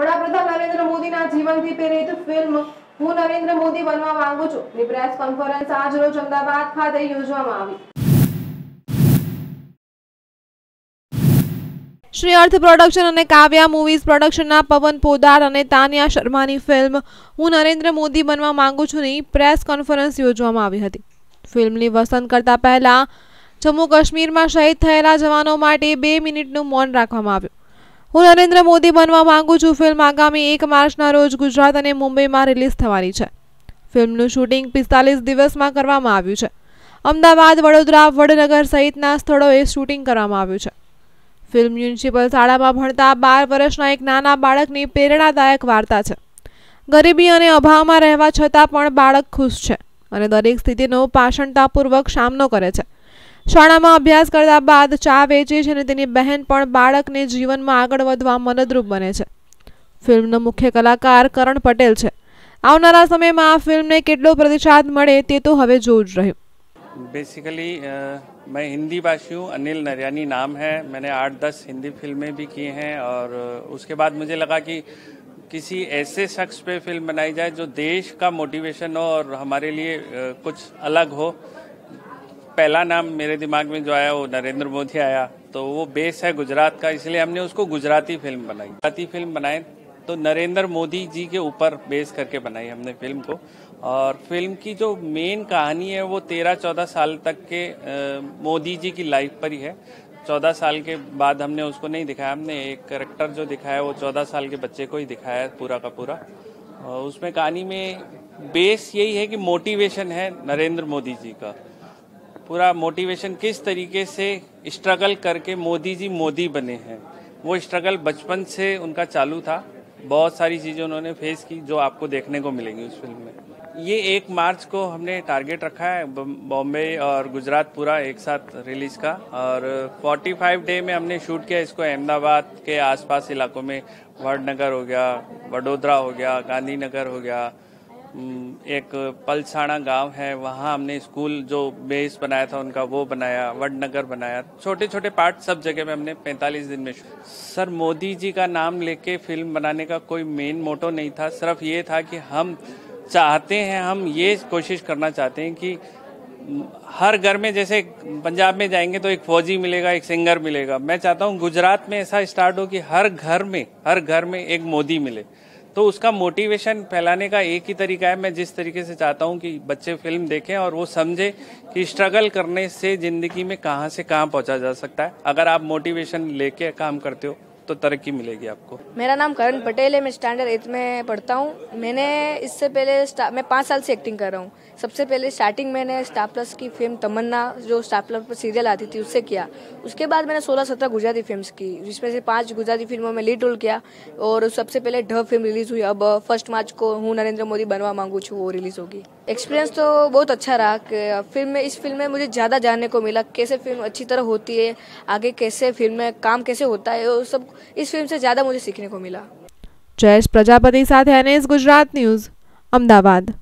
વડાપ્રધાન નરેન્દ્ર મોદીના જીવનથી પ્રેરિત ફિલ્મ હું નરેન્દ્ર મોદી બનવા માંગુ છું ની પ્રેસ કોન્ફરન્સ આજ રોજ અમદાવાદ ખાતે યોજવામાં આવી. શ્રીાર્થ પ્રોડક્શન અને કાવ્યા મૂવીઝ પ્રોડક્શનના પવન પોદાર અને તાન્યા શર્માની ફિલ્મ હું નરેન્દ્ર મોદી બનવા માંગુ છું ની પ્રેસ કોન્ફરન્સ યોજવામાં આવી હતી. ફિલ્મની વસન કરતા પહેલા જમ્મુ કાશ્મીરમાં શહીદ થયેલા જવાનો માટે 2 મિનિટનું મૌન રાખવામાં આવ્યું. હું નરેન્દ્ર મોદી બનવા માંગુ છું ફિલ્મ આગામી 1 માર્ચના રોજ ગુજરાત અને મુંબઈમાં રિલીઝ થવાની છે. ફિલ્મનું શૂટિંગ 45 દિવસમાં કરવામાં આવ્યું છે. અમદાવાદ, વડોદરા, વડનગર સહિતના સ્થળોએ શૂટિંગ કરવામાં આવ્યું છે. ફિલ્મ મ્યુનિસિપલ શાળામાં ભણતા 12 વર્ષના એક નાના બાળકની પ્રેરણાદાયક વાર્તા છે. ગરીબી અને અભાવમાં રહેવા છતાં પણ બાળક ખુશ છે અને દરેક સ્થિતિનો પાષણતાપૂર્વક સામનો કરે છે. શાળામાં અભ્યાસ કર્યા બાદ ચા વેચે છે અને તેની બહેન પણ બાળકને જીવનમાં આગળ વધવા મદદરૂપ બને છે. ફિલ્મનો મુખ્ય કલાકાર કરણ પટેલ છે. આવનારા સમયમાં આ ફિલ્મને કેટલો પ્રતિસાદ મળે તે તો હવે જોવું જ રહ્યું. બેસિકલી मैं हिंदी भाषी हूँ. अनिल नारियानी नाम है. मैंने 8-10 हिंदी फिल्में भी की हैं और उसके बाद मुझे लगा कि किसी ऐसे शख्स पे फिल्म बनाई जाए जो देश का मोटिवेशन हो और हमारे लिए कुछ अलग हो. पहला नाम मेरे दिमाग में जो आया वो नरेंद्र मोदी आया. तो वो बेस है गुजरात का, इसलिए हमने उसको गुजराती फिल्म बनाई. गुजराती फिल्म बनाए तो नरेंद्र मोदी जी के ऊपर बेस करके बनाई हमने फिल्म को. और फिल्म की जो मेन कहानी है वो 13-14 साल तक के मोदी जी की लाइफ पर ही है. 14 साल के बाद हमने उसको नहीं दिखाया. हमने एक कैरेक्टर जो दिखाया वो 14 साल के बच्चे को ही दिखाया पूरा का पूरा. और उसमें कहानी में बेस यही है कि मोटिवेशन है नरेंद्र मोदी जी का. पूरा मोटिवेशन किस तरीके से स्ट्रगल करके मोदी जी मोदी बने हैं. वो स्ट्रगल बचपन से उनका चालू था. बहुत सारी चीज़ें उन्होंने फेस की जो आपको देखने को मिलेंगी उस फिल्म में. ये 1 मार्च को हमने टारगेट रखा है बॉम्बे और गुजरात पूरा एक साथ रिलीज का. और 45 डे में हमने शूट किया इसको. अहमदाबाद के आसपास इलाकों में वडनगर हो गया, वडोदरा हो गया, गांधीनगर हो गया, एक पलसाणा गांव है वहाँ हमने स्कूल जो बेस बनाया था उनका वो बनाया, वडनगर बनाया. छोटे छोटे पार्ट सब जगह में हमने 45 दिन में. सर मोदी जी का नाम लेके फिल्म बनाने का कोई मेन मोटो नहीं था. सिर्फ ये था कि हम चाहते हैं, हम ये कोशिश करना चाहते हैं कि हर घर में, जैसे पंजाब में जाएंगे तो एक फौजी मिलेगा, एक सिंगर मिलेगा, मैं चाहता हूँ गुजरात में ऐसा स्टार्ट हो कि हर घर में एक मोदी मिले. तो उसका मोटिवेशन फैलाने का एक ही तरीका है. मैं जिस तरीके से चाहता हूं कि बच्चे फिल्म देखें और वो समझे कि स्ट्रगल करने से ज़िंदगी में कहां से कहां पहुंचा जा सकता है. अगर आप मोटिवेशन लेके काम करते हो तो तरक्की मिलेगी आपको. मेरा नाम करण पटेल है. मैं स्टैंडर्ड 8 में पढ़ता हूं. मैंने इससे पहले मैं 5 साल से एक्टिंग कर रहा हूं. सबसे पहले स्टार्टिंग मैंने स्टार प्लस की फिल्म तम्ना जो स्टार प्लस पर सीरियल आती थी उससे किया. उसके बाद मैंने 16-17 गुजराती फिल्म्स की, जिसमें से 5 गुजराती फिल्मों में लीड रोल किया. और सबसे पहले ढ फिल्म रिलीज़ हुई. अब 1 मार्च को हूँ नरेंद्र मोदी बनवा मांगू छूँ वो रिलीज़ होगी. एक्सपीरियंस तो बहुत अच्छा रहा इस फिल्म में मुझे ज़्यादा जानने को मिला कैसे फिल्म अच्छी तरह होती है, आगे कैसे फिल्म में काम कैसे होता है, वो सब इस फिल्म से ज़्यादा मुझे सीखने को मिला. जयेश प्रजापति साथ है गुजरात न्यूज़ अमदावाद.